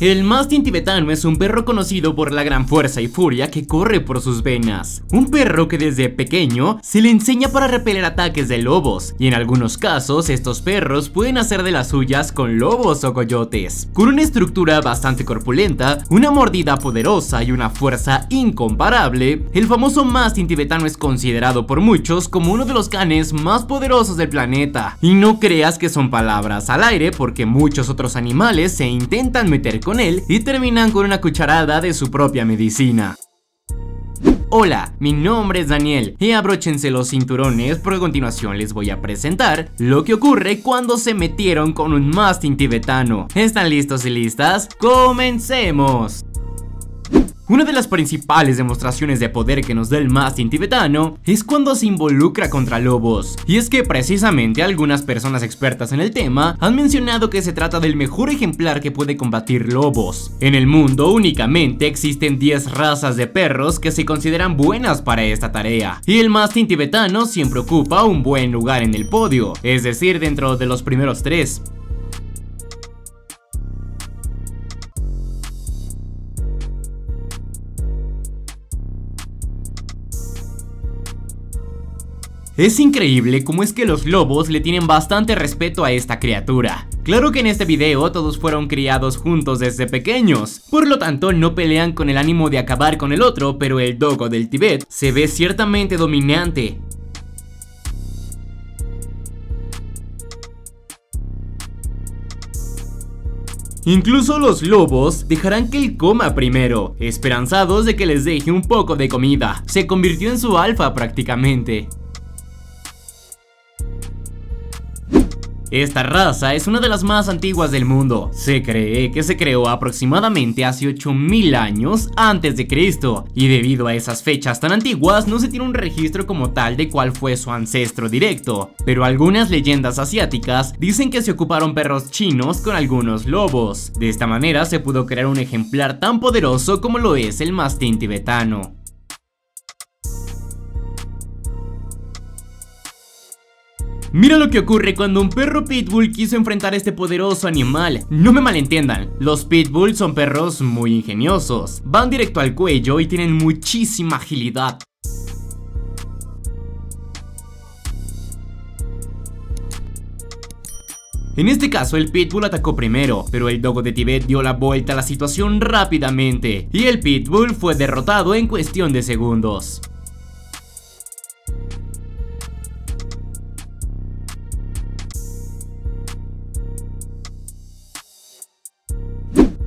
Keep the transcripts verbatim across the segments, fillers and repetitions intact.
El mastín tibetano es un perro conocido por la gran fuerza y furia que corre por sus venas. Un perro que desde pequeño se le enseña para repeler ataques de lobos, y en algunos casos estos perros pueden hacer de las suyas con lobos o coyotes. Con una estructura bastante corpulenta, una mordida poderosa y una fuerza incomparable, el famoso mastín tibetano es considerado por muchos como uno de los canes más poderosos del planeta. Y no creas que son palabras al aire, porque muchos otros animales se intentan meter con con él y terminan con una cucharada de su propia medicina. Hola, mi nombre es Daniel y abróchense los cinturones porque a continuación les voy a presentar lo que ocurre cuando se metieron con un mastín tibetano. ¿Están listos y listas? ¡Comencemos! Una de las principales demostraciones de poder que nos da el mastín tibetano es cuando se involucra contra lobos. Y es que precisamente algunas personas expertas en el tema han mencionado que se trata del mejor ejemplar que puede combatir lobos. En el mundo únicamente existen diez razas de perros que se consideran buenas para esta tarea, y el mastín tibetano siempre ocupa un buen lugar en el podio, es decir, dentro de los primeros tres. Es increíble cómo es que los lobos le tienen bastante respeto a esta criatura. Claro que en este video todos fueron criados juntos desde pequeños, por lo tanto no pelean con el ánimo de acabar con el otro, pero el dogo del Tíbet se ve ciertamente dominante. Incluso los lobos dejarán que él coma primero, esperanzados de que les deje un poco de comida. Se convirtió en su alfa prácticamente. Esta raza es una de las más antiguas del mundo. Se cree que se creó aproximadamente hace ocho mil años antes de Cristo, y debido a esas fechas tan antiguas no se tiene un registro como tal de cuál fue su ancestro directo, pero algunas leyendas asiáticas dicen que se ocuparon perros chinos con algunos lobos. De esta manera se pudo crear un ejemplar tan poderoso como lo es el mastín tibetano. Mira lo que ocurre cuando un perro pitbull quiso enfrentar a este poderoso animal. No me malentiendan, los pitbull son perros muy ingeniosos, van directo al cuello y tienen muchísima agilidad. En este caso el pitbull atacó primero, pero el dogo de Tíbet dio la vuelta a la situación rápidamente, y el pitbull fue derrotado en cuestión de segundos.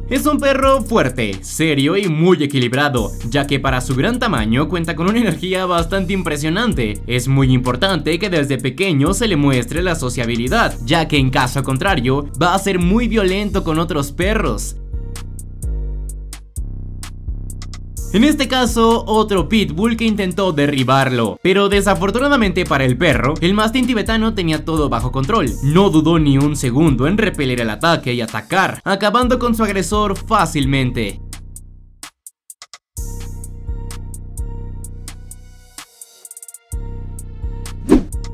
Es un perro fuerte, serio y muy equilibrado, ya que para su gran tamaño cuenta con una energía bastante impresionante. Es muy importante que desde pequeño se le muestre la sociabilidad, ya que en caso contrario va a ser muy violento con otros perros. En este caso, otro pitbull que intentó derribarlo, pero desafortunadamente para el perro, el mastín tibetano tenía todo bajo control. No dudó ni un segundo en repeler el ataque y atacar, acabando con su agresor fácilmente.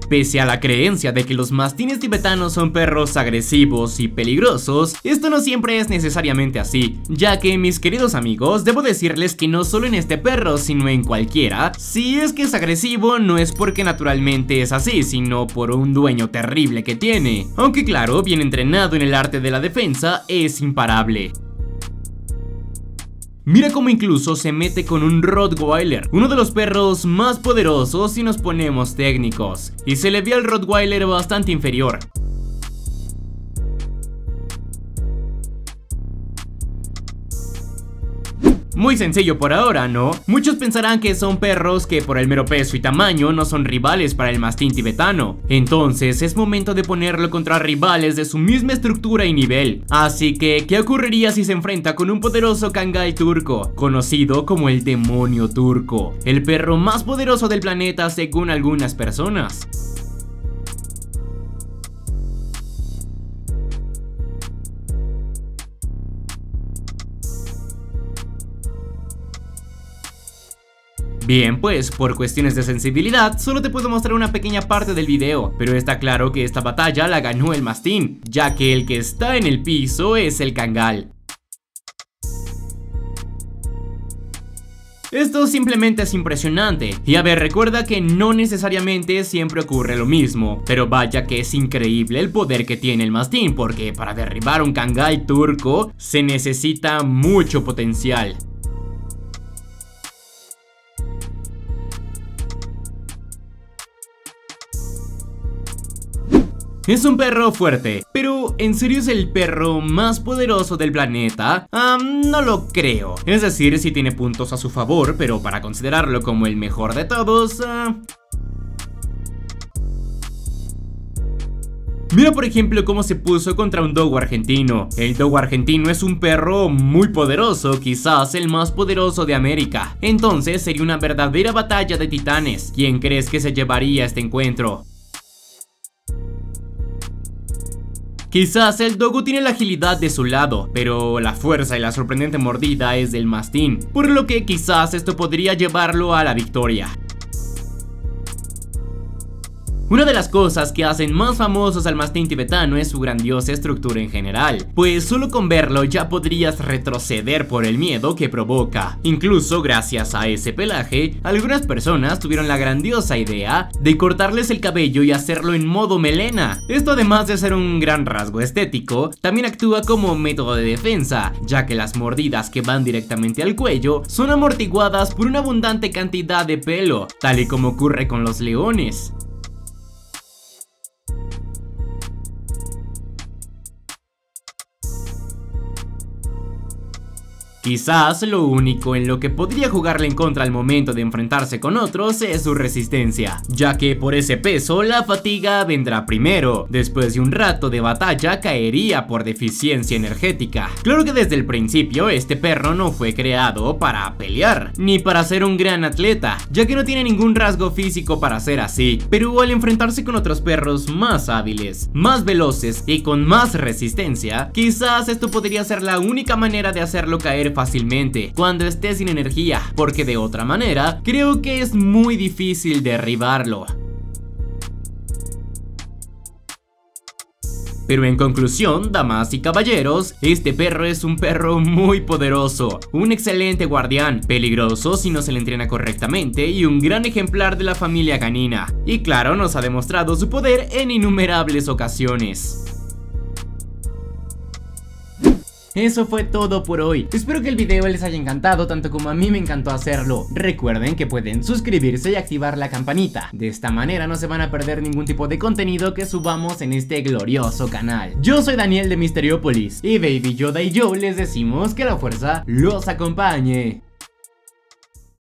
Pese a la creencia de que los mastines tibetanos son perros agresivos y peligrosos, esto no siempre es necesariamente así, ya que, mis queridos amigos, debo decirles que no solo en este perro, sino en cualquiera, si es que es agresivo no es porque naturalmente es así, sino por un dueño terrible que tiene. Aunque claro, bien entrenado en el arte de la defensa, es imparable. Mira cómo incluso se mete con un Rottweiler, uno de los perros más poderosos si nos ponemos técnicos, y se le ve al Rottweiler bastante inferior. Muy sencillo por ahora, ¿no? Muchos pensarán que son perros que por el mero peso y tamaño no son rivales para el mastín tibetano. Entonces es momento de ponerlo contra rivales de su misma estructura y nivel. Así que, ¿qué ocurriría si se enfrenta con un poderoso Kangal turco, conocido como el demonio turco? El perro más poderoso del planeta según algunas personas. Bien, pues por cuestiones de sensibilidad solo te puedo mostrar una pequeña parte del video, pero está claro que esta batalla la ganó el mastín, ya que el que está en el piso es el kangal. Esto simplemente es impresionante. Y a ver, recuerda que no necesariamente siempre ocurre lo mismo, pero vaya que es increíble el poder que tiene el mastín, porque para derribar un kangal turco se necesita mucho potencial. Es un perro fuerte, pero ¿en serio es el perro más poderoso del planeta? Um, no lo creo. Es decir, sí tiene puntos a su favor, pero para considerarlo como el mejor de todos... Uh... Mira por ejemplo cómo se puso contra un dogo argentino. El dogo argentino es un perro muy poderoso, quizás el más poderoso de América. Entonces sería una verdadera batalla de titanes. ¿Quién crees que se llevaría este encuentro? Quizás el dogo tiene la agilidad de su lado, pero la fuerza y la sorprendente mordida es del mastín, por lo que quizás esto podría llevarlo a la victoria. Una de las cosas que hacen más famosos al mastín tibetano es su grandiosa estructura en general, pues solo con verlo ya podrías retroceder por el miedo que provoca. Incluso gracias a ese pelaje, algunas personas tuvieron la grandiosa idea de cortarles el cabello y hacerlo en modo melena. Esto, además de ser un gran rasgo estético, también actúa como método de defensa, ya que las mordidas que van directamente al cuello son amortiguadas por una abundante cantidad de pelo, tal y como ocurre con los leones. Quizás lo único en lo que podría jugarle en contra al momento de enfrentarse con otros es su resistencia, ya que por ese peso la fatiga vendrá primero. Después de un rato de batalla caería por deficiencia energética. Claro que desde el principio este perro no fue creado para pelear, ni para ser un gran atleta, ya que no tiene ningún rasgo físico para ser así, pero al enfrentarse con otros perros más hábiles, más veloces y con más resistencia, quizás esto podría ser la única manera de hacerlo caer fácilmente cuando esté sin energía, porque de otra manera creo que es muy difícil derribarlo. Pero en conclusión, damas y caballeros, este perro es un perro muy poderoso, un excelente guardián, peligroso si no se le entrena correctamente y un gran ejemplar de la familia canina. Y claro, nos ha demostrado su poder en innumerables ocasiones. Eso fue todo por hoy, espero que el video les haya encantado tanto como a mí me encantó hacerlo. Recuerden que pueden suscribirse y activar la campanita, de esta manera no se van a perder ningún tipo de contenido que subamos en este glorioso canal. Yo soy Daniel de Misteriópolis y Baby Yoda y yo les decimos que la fuerza los acompañe.